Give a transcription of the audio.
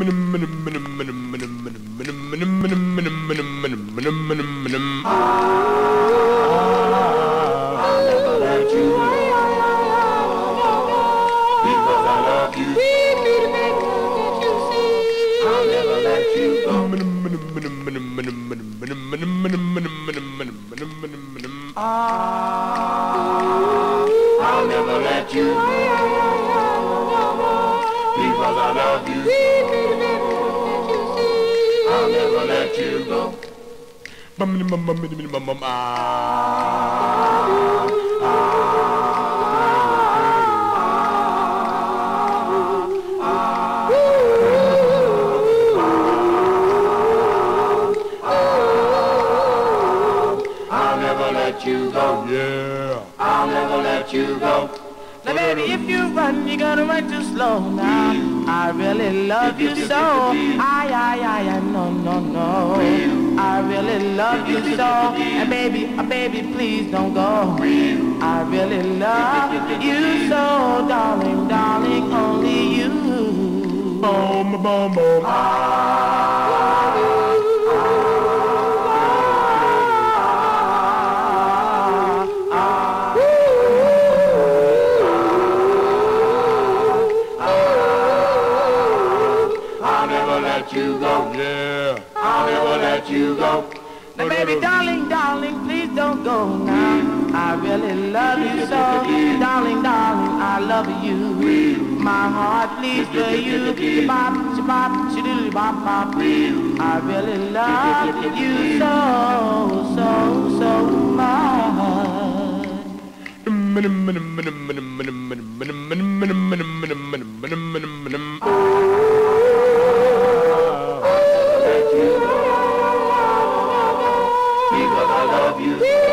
I'll never let you because I love you. I'll never let you go. You go. Yeah. I'll never let you go. Now baby, if you run, you're gonna run too slow now. I really love you so. I no. I really love you so. And baby, baby, please don't go. I really love you so, darling, darling, only you. Boom, boom, boom. You go, yeah. I'll never let you go. Now, baby, darling, darling, please don't go now. I really love you so, darling, darling, I love you. My heart bleeds for you. Bop, bop, chidoo, bop, bop. I really love you so, so much. Because I love you.